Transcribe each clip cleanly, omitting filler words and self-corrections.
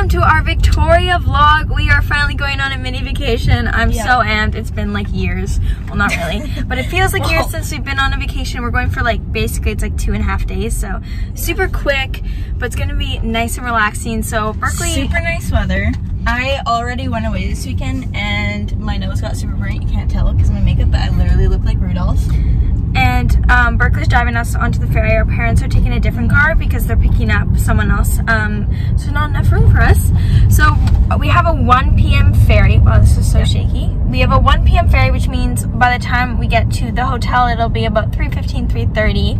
welcome to our Victoria vlog. We are finally going on a mini vacation. I'm so amped. It's been like years. Well, not really, but it feels like years since we've been on a vacation. We're going for like, basically it's like 2.5 days. So super quick, but it's gonna be nice and relaxing. So Berkeley. Super nice weather. I already went away this weekend and my nose got super burnt. You can't tell because of my makeup, but I literally look like Rudolph. And Berkeley's driving us onto the ferry. Our parents are taking a different car because they're picking up someone else. So not enough room for us. So we have a 1 p.m. ferry. Wow, this is so shaky. We have a 1 p.m. ferry, which means by the time we get to the hotel, it'll be about 3:15, 3:30.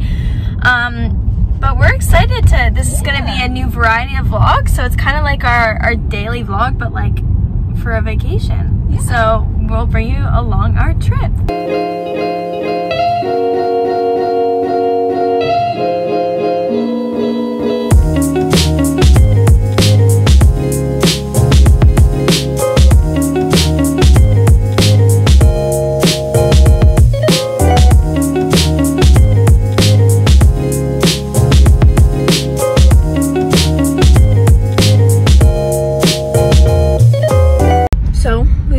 But we're excited to, this is gonna be a new variety of vlog. So it's kind of like our daily vlog, but like for a vacation. Yeah. So we'll bring you along our trip.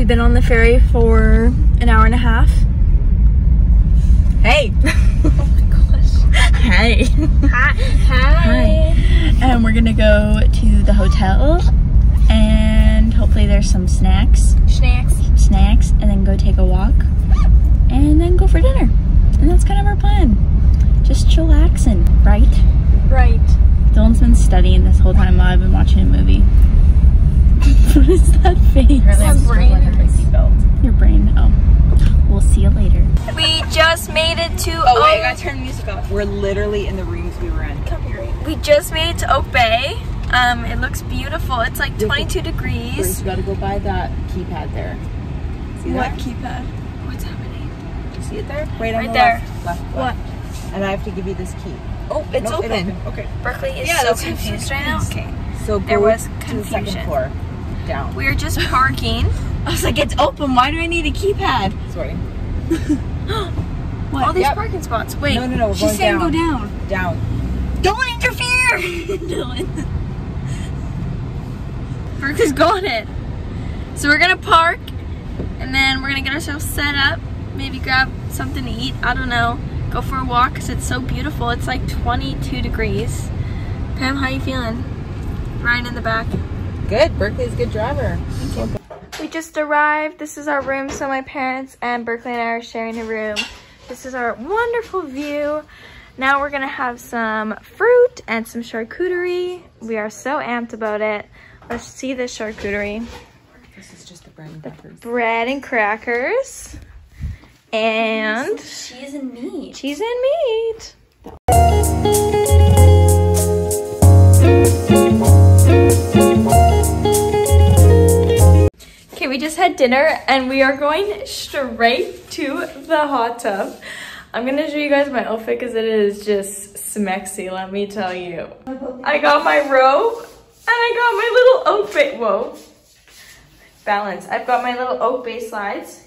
Been on the ferry for an hour and a half. Hey! Oh my gosh. Hey. Hi. Hi. And we're gonna go to the hotel and hopefully there's some snacks. Snacks. And then go take a walk. And then go for dinner. And that's kind of our plan. Just chillaxing, right? Right. Dylan's been studying this whole time while I've been watching a movie. What is that face? Your brain. Oh, we'll see you later. We just made it to. Oh wait, I gotta turn the music off. We're literally in the rooms we were in. Come here. We just made it to Oak Bay. It looks beautiful. It's like 22 degrees. First, you gotta go by that keypad there. See what keypad? What's happening? You see it there? Wait, right on the left. What? And I have to give you this key. Oh, it's open. Okay. Berkeley is so confused right now. Okay. So there was confusion. To the second floor. Down. We were just parking. I was like, it's open. Why do I need a keypad? Sorry. What? All these parking spots. Wait. No, no, no. She's saying go down. Down. Don't interfere! Dylan. Berkeley's got it. So we're going to park and then we're going to get ourselves set up. Maybe grab something to eat. I don't know. Go for a walk because it's so beautiful. It's like 22 degrees. Pam, how you feeling? Ryan in the back. Good. Berkeley's a good driver. Thank you. We just arrived. This is our room. So my parents and Berkeley and I are sharing a room. This is our wonderful view. Now we're going to have some fruit and some charcuterie. We are so amped about it. Let's see this charcuterie. This is just the bread and crackers. Bread and crackers. And cheese and meat. Cheese and meat. We just had dinner and we are going straight to the hot tub. I'm gonna show you guys my outfit because it is just smexy, let me tell you. I got my robe and I got my little outfit. Whoa. Balance. I've got my little Oak Bay slides.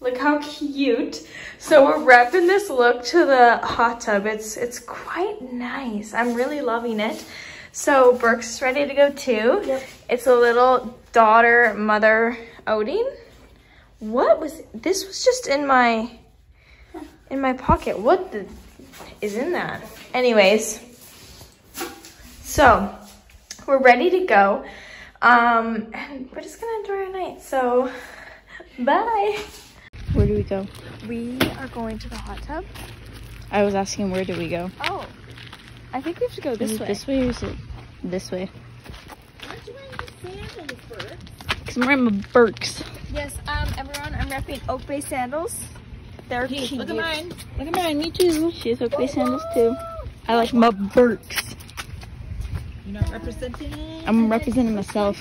Look how cute. So we're repping this look to the hot tub. It's quite nice. I'm really loving it. So Brooke's ready to go too. Yep. It's a little daughter mother outing. What was this? Was just in my pocket. What the is in that? Anyways, so we're ready to go. And we're just gonna enjoy our night. So bye. Where do we go? We are going to the hot tub. I was asking where do we go? Oh. I think we have to go this way. This way or is it this way? Aren't you wearing the sandals, Berks? Because I'm wearing my Berks. Yes, everyone, I'm repping Oak Bay sandals. They're cute. Look at mine. Look at mine, me too. She has Oak Bay sandals too. I like my Berks. You're not representing? I'm representing myself.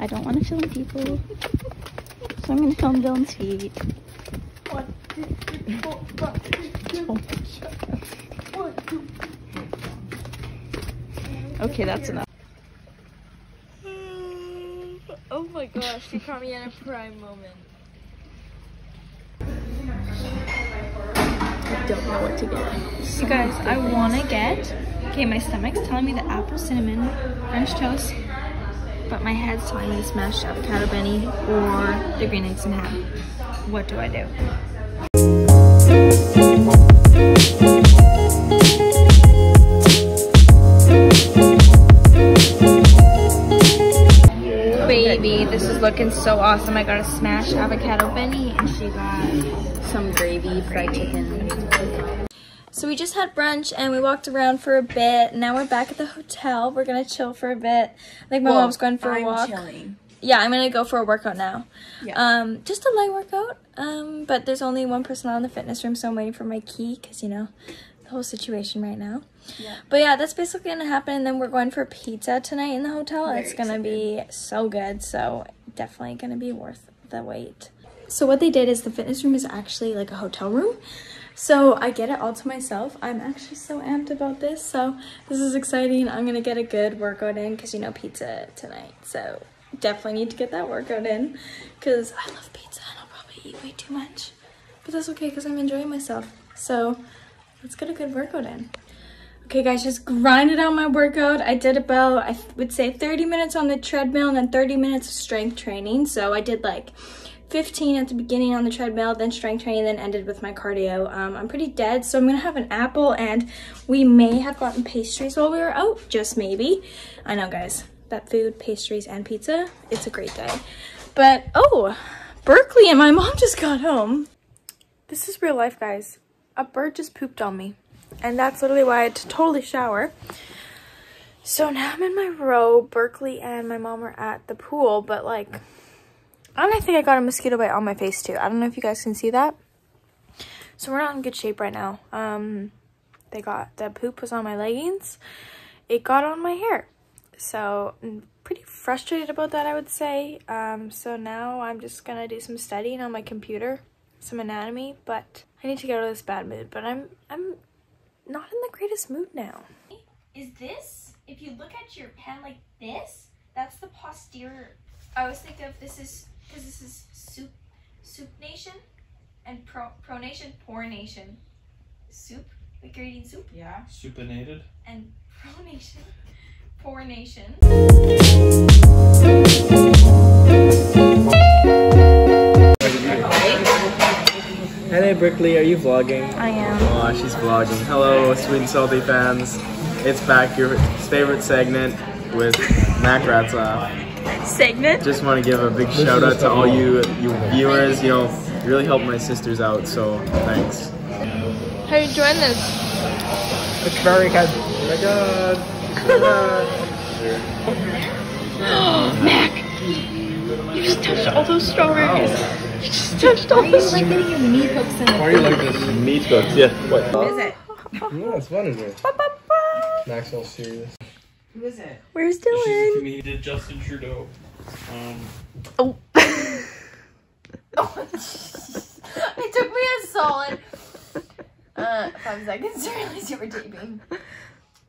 I don't want to film people. So I'm gonna film Dylan's feet. Oh. Okay, that's enough. Oh my gosh, she caught me at a prime moment. don't know what to get. So you guys, I want to get, okay, my stomach's telling me the apple cinnamon French toast, but my head's telling me smashed avocado benny or the green eggs and ham. What do I do? Baby, this is looking so awesome. I got a smashed avocado benny and she got some gravy, fried chicken. So we just had brunch and we walked around for a bit. Now we're back at the hotel. We're gonna chill for a bit. Like my mom's going for a walk. Chilling. Yeah, I'm gonna go for a workout now. Yeah. Just a light workout. But there's only one person in the fitness room, so I'm waiting for my key because you know the whole situation right now. Yeah. But yeah, that's basically gonna happen. And then we're going for pizza tonight in the hotel. It's gonna be so good. So definitely gonna be worth the wait. So what they did is the fitness room is actually like a hotel room. So I get it all to myself. I'm actually so amped about this. So this is exciting. I'm gonna get a good workout in because you know pizza tonight. So definitely need to get that workout in because I love pizza and I'll probably eat way too much. But that's okay because I'm enjoying myself. So let's get a good workout in. Okay guys, just grinded out my workout. I did about, I would say 30 minutes on the treadmill and then 30 minutes of strength training. So I did like 15 at the beginning on the treadmill, then strength training, then ended with my cardio. I'm pretty dead, so I'm gonna have an apple and we may have gotten pastries while we were out, just maybe. I know guys, that food, pastries, and pizza, it's a great day. But, oh, Berkeley and my mom just got home. This is real life, guys. A bird just pooped on me, and that's literally why I had to totally shower. So now I'm in my robe. Berkeley and my mom are at the pool, but like, and I think I got a mosquito bite on my face too. I don't know if you guys can see that. So we're not in good shape right now. They got, the poop was on my leggings. It got on my hair. So I'm pretty frustrated about that, I would say. So now I'm just gonna do some studying on my computer, some anatomy, but I need to get out of this bad mood, but I'm not in the greatest mood now. Is this, if you look at your pen like this, that's the posterior. I always think of this is, because this is supination and pronation, pronation. Soup, like you're eating soup? Yeah. Supinated. And pronation, pronation. Hey Berkeley, are you vlogging? I am. Aw, she's vlogging. Hello, Sweet and Salty fans. It's back, your favorite segment with Mac Rats Off. Segment. Just want to give a big shout out to all you viewers. You know, you really helped my sisters out, so thanks. How are you enjoying this? It's very good. Oh my god. Oh, Mac, you just touched all those strawberries. Wow. You just touched all those. Why are you like getting meat hooks in it? Why are you like this? Meat hooks, yeah. What is it? No, it's fun, isn't it? Mac's all serious. Who is it? Where's Dylan? He did Justin Trudeau. Oh. It took me a solid 5 seconds to realize you were taping.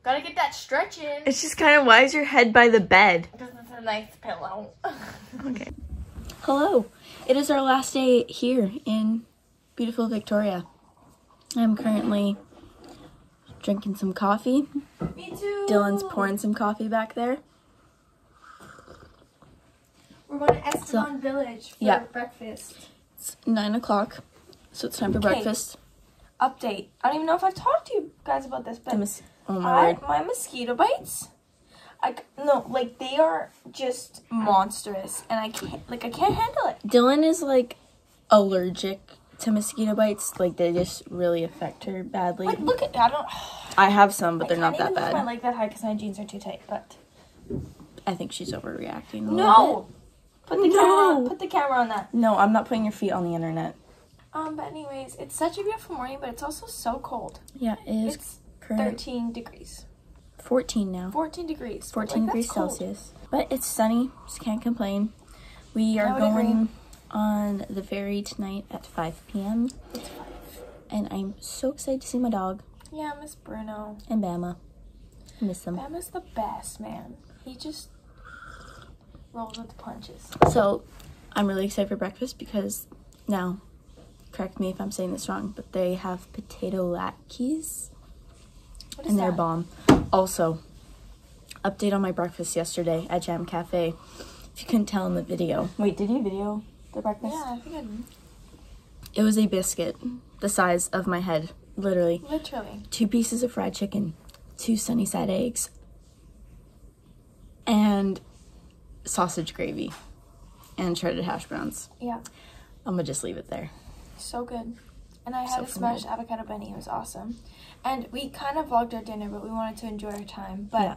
Gotta get that stretch in. It's just kind of, why is your head by the bed? Because it's a nice pillow. Okay. Hello. It is our last day here in beautiful Victoria. I'm currently drinking some coffee. Me too. Dylan's pouring some coffee back there. We're going to Esteban Village for breakfast. It's 9 o'clock, so it's time for breakfast. Update. I don't even know if I've talked to you guys about this, but my mosquito bites, like they are just monstrous, and I can't handle it. Dylan is like allergic to mosquito bites, like they just really affect her badly. Like, look at, I have some, but they're not that bad. I can't even lift my leg that high because my jeans are too tight, but I think she's overreacting a little bit. Put the camera on that. No, I'm not putting your feet on the internet. But anyways, it's such a beautiful morning, but it's also so cold. Yeah, it is. It's 13 degrees. 14 now. 14 degrees. 14 degrees Celsius. But it's sunny, just can't complain. We are going on the ferry tonight at 5 p.m. It's 5. And I'm so excited to see my dog. Yeah, I miss Bruno. And Bama. I miss them. Bama's the best, man. He just rolls with the punches. So, I'm really excited for breakfast because now correct me if I'm saying this wrong, but they have potato latkes. What is and they're that? Bomb. Also, update on my breakfast yesterday at Jam Cafe. If you couldn't tell in the video. Wait, did you video the breakfast? Yeah, I think I did. It was a biscuit the size of my head, literally. Literally. 2 pieces of fried chicken, 2 sunny side eggs, and sausage gravy, and shredded hash browns. Yeah. I'm gonna just leave it there. So good. And I had a smashed avocado bunny. It was awesome. And we kind of vlogged our dinner, but we wanted to enjoy our time. But yeah.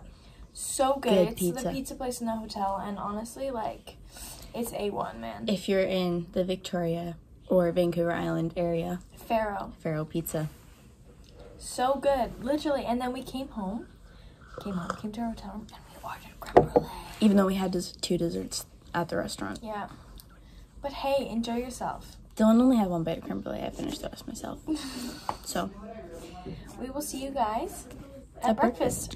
So good. It's pizza. The pizza place in the hotel. And honestly, like, it's A1, man. If you're in the Victoria or Vancouver Island area. Faro pizza. So good. Literally. And then we came home. Came to our hotel room, and we ordered creme brulee. Even though we had 2 desserts at the restaurant. Yeah. But hey, enjoy yourself. Dylan only had 1 bite of creme brulee. I finished the rest myself. So. We will see you guys at breakfast.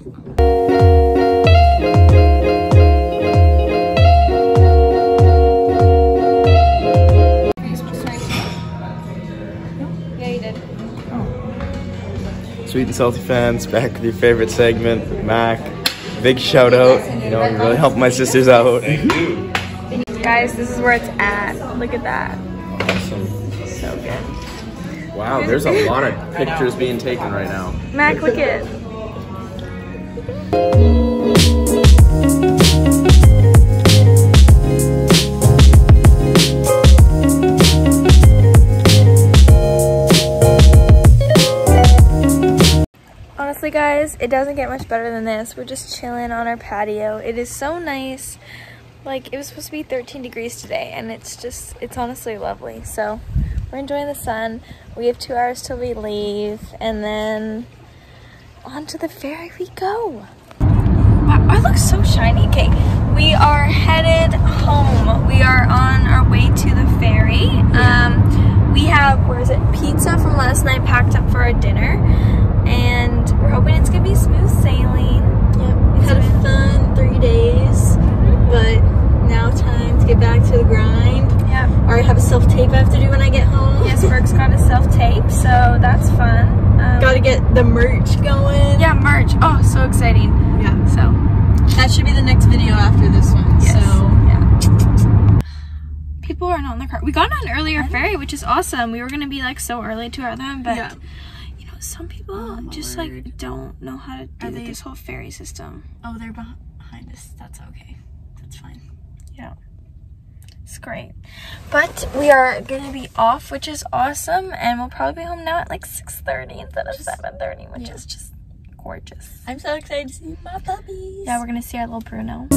Sweet and Salty fans, back with your favorite segment, Mac. Big shout out, you know, you really helped my sisters out. Guys, this is where it's at. Look at that. Awesome. So good. Wow, there's a lot of pictures being taken right now. Mac, look at it. Guys, it doesn't get much better than this. We're just chilling on our patio. It is so nice. Like, it was supposed to be 13 degrees today, and it's honestly lovely. So we're enjoying the sun. We have 2 hours till we leave, and then on to the ferry we go. Wow, I look so shiny. Okay, we are headed home. We are on our way to the ferry. We have, where is it, pizza from last night packed up for our dinner. And we're hoping it's gonna be smooth sailing. Yep, it's had a fun 3 days, but now time to get back to the grind. Yep. Or I have a self tape I have to do when I get home. Yes, Brooke's got a self tape, so that's fun. Gotta get the merch going. Yeah, merch. Oh, so exciting. Yeah. So that should be the next video after this one. Yes. So yeah. People are not in the car. We got on an earlier ferry, which is awesome. We were gonna be like so early to our them, but. Yeah. Some people like don't know how to do this whole ferry system. Oh, they're behind us. That's okay. That's fine. Yeah. It's great. But we are going to be off, which is awesome. And we'll probably be home now at like 6:30 instead of 7:30, which is just gorgeous. I'm so excited to see my puppies. Yeah, we're going to see our little Bruno.